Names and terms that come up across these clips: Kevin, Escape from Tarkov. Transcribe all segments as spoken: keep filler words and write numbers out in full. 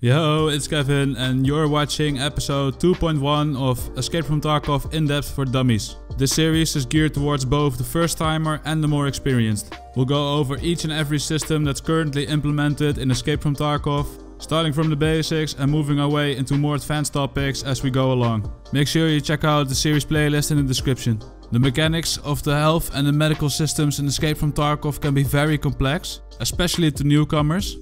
Yo, it's Kevin and you're watching episode two point one of Escape from Tarkov In-Depth for Dummies. This series is geared towards both the first timer and the more experienced. We'll go over each and every system that's currently implemented in Escape from Tarkov, starting from the basics and moving our way into more advanced topics as we go along. Make sure you check out the series playlist in the description. The mechanics of the health and the medical systems in Escape from Tarkov can be very complex, especially to newcomers.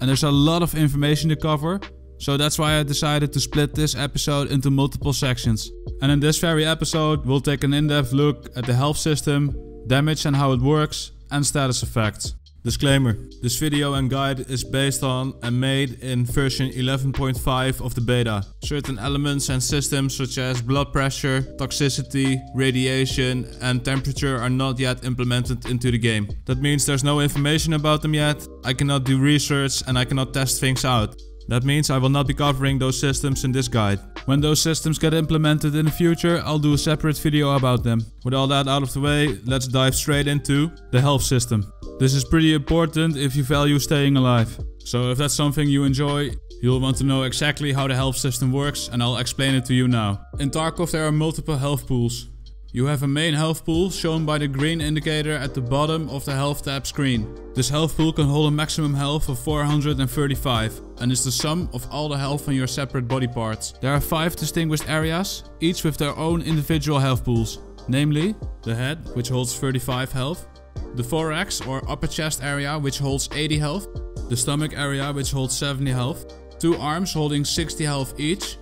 And there's a lot of information to cover, so that's why I decided to split this episode into multiple sections. And in this very episode, we'll take an in-depth look at the health system, damage and how it works, and status effects. Disclaimer: this video and guide is based on and made in version eleven point five of the beta. Certain elements and systems such as blood pressure, toxicity, radiation and temperature are not yet implemented into the game. That means there's no information about them yet. I cannot do research and I cannot test things out. That means I will not be covering those systems in this guide. When those systems get implemented in the future, I'll do a separate video about them. With all that out of the way, let's dive straight into the health system. This is pretty important if you value staying alive. So if that's something you enjoy, you'll want to know exactly how the health system works, and I'll explain it to you now. In Tarkov there are multiple health pools. You have a main health pool shown by the green indicator at the bottom of the health tab screen. This health pool can hold a maximum health of four hundred thirty-five and is the sum of all the health on your separate body parts. There are five distinguished areas, each with their own individual health pools. Namely, the head, which holds thirty-five health. The thorax or upper chest area, which holds eighty health, the stomach area, which holds seventy health, two arms holding sixty health each,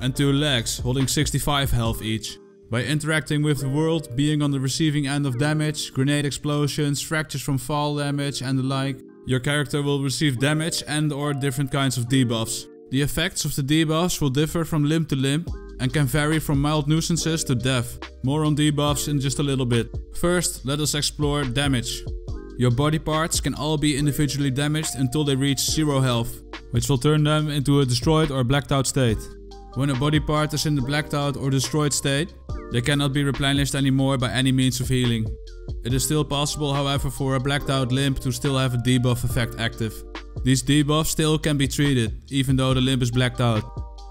and two legs holding sixty-five health each. By interacting with the world, being on the receiving end of damage, grenade explosions, fractures from fall damage and the like, your character will receive damage and or different kinds of debuffs. The effects of the debuffs will differ from limb to limb and can vary from mild nuisances to death. More on debuffs in just a little bit. First, let us explore damage. Your body parts can all be individually damaged until they reach zero health, which will turn them into a destroyed or blacked out state. When a body part is in the blacked out or destroyed state, they cannot be replenished anymore by any means of healing. It is still possible, however, for a blacked out limb to still have a debuff effect active. These debuffs still can be treated, even though the limb is blacked out.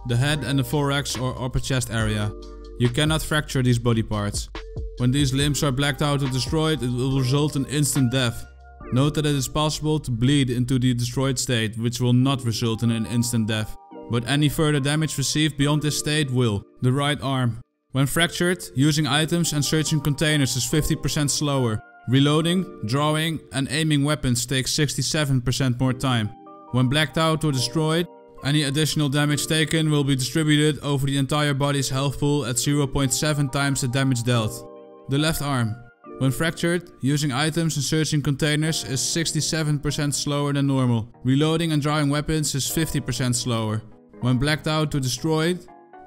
The head and the thorax or upper chest area. You cannot fracture these body parts. When these limbs are blacked out or destroyed, it will result in instant death. Note that it is possible to bleed into the destroyed state, which will not result in an instant death. But any further damage received beyond this state will. The right arm. When fractured, using items and searching containers is fifty percent slower. Reloading, drawing and aiming weapons takes sixty-seven percent more time. When blacked out or destroyed, any additional damage taken will be distributed over the entire body's health pool at zero point seven times the damage dealt. The left arm. When fractured, using items and searching containers is sixty-seven percent slower than normal. Reloading and drawing weapons is fifty percent slower. When blacked out or destroyed,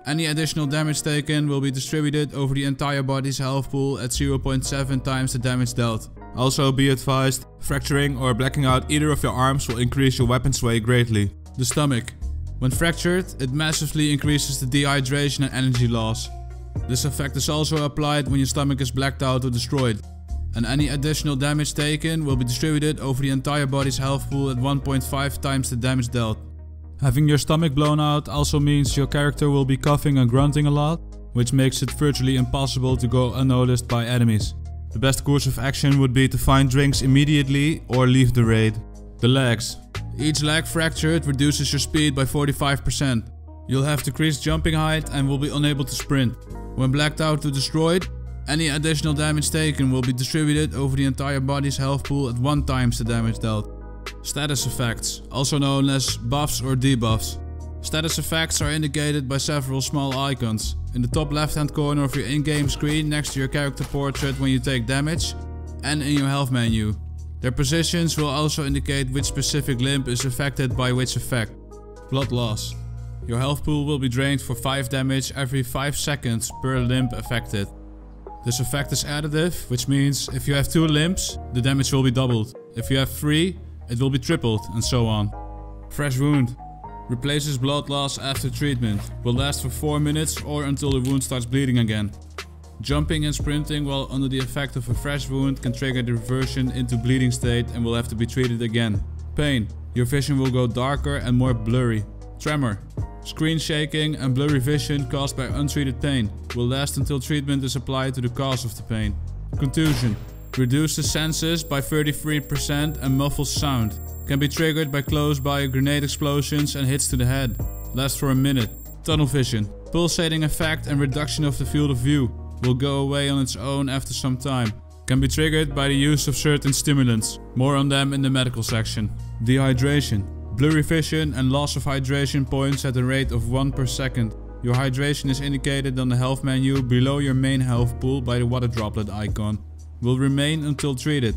any additional damage taken will be distributed over the entire body's health pool at zero point seven times the damage dealt. Also be advised, fracturing or blacking out either of your arms will increase your weapon's weight greatly. The stomach. When fractured, it massively increases the dehydration and energy loss. This effect is also applied when your stomach is blacked out or destroyed, and any additional damage taken will be distributed over the entire body's health pool at one point five times the damage dealt. Having your stomach blown out also means your character will be coughing and grunting a lot, which makes it virtually impossible to go unnoticed by enemies. The best course of action would be to find drinks immediately or leave the raid. The legs. Each leg fractured reduces your speed by forty-five percent. You'll have decreased jumping height and will be unable to sprint. When blacked out or destroyed, any additional damage taken will be distributed over the entire body's health pool at one times the damage dealt. Status effects, also known as buffs or debuffs. Status effects are indicated by several small icons. In the top left hand corner of your in-game screen next to your character portrait when you take damage, and in your health menu. Their positions will also indicate which specific limb is affected by which effect. Blood loss. Your health pool will be drained for five damage every five seconds per limb affected. This effect is additive, which means if you have two limbs, the damage will be doubled. If you have three, it will be tripled, and so on. Fresh wound. Replaces blood loss after treatment. Will last for four minutes or until the wound starts bleeding again. Jumping and sprinting while under the effect of a fresh wound can trigger the reversion into bleeding state and will have to be treated again. Pain. Your vision will go darker and more blurry. Tremor. Screen shaking and blurry vision caused by untreated pain. Will last until treatment is applied to the cause of the pain. Contusion. Reduces senses by thirty-three percent and muffles sound. Can be triggered by close by grenade explosions and hits to the head. Lasts for a minute. Tunnel vision. Pulsating effect and reduction of the field of view. Will go away on its own after some time. Can be triggered by the use of certain stimulants. More on them in the medical section. Dehydration. Blurry vision and loss of hydration points at a rate of one per second. Your hydration is indicated on the health menu below your main health pool by the water droplet icon. Will remain until treated.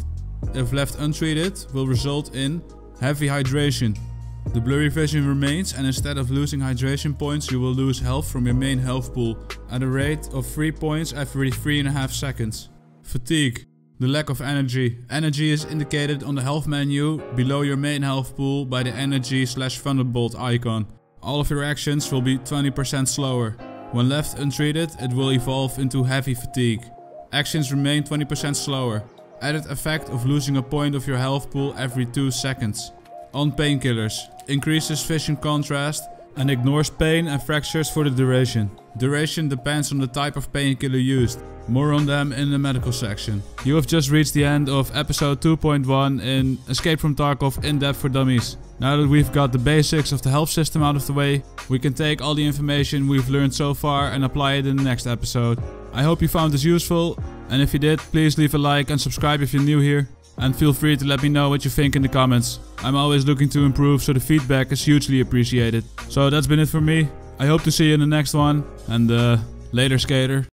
If left untreated, will result in heavy hydration. The blurry vision remains, and instead of losing hydration points, you will lose health from your main health pool at a rate of three points every three and a half seconds. Fatigue. The lack of energy. Energy is indicated on the health menu below your main health pool by the energy slash thunderbolt icon. All of your actions will be twenty percent slower. When left untreated, it will evolve into heavy fatigue. Actions remain twenty percent slower. Added effect of losing a point of your health pool every two seconds. On painkillers. Increases vision contrast and ignores pain and fractures for the duration. Duration depends on the type of painkiller used. More on them in the medical section. You have just reached the end of episode two point one in Escape from Tarkov In-Depth for Dummies. Now that we've got the basics of the health system out of the way, we can take all the information we've learned so far and apply it in the next episode. I hope you found this useful, and if you did, please leave a like and subscribe if you're new here. And feel free to let me know what you think in the comments. I'm always looking to improve, so the feedback is hugely appreciated. So that's been it for me. I hope to see you in the next one, and uh, later, skater.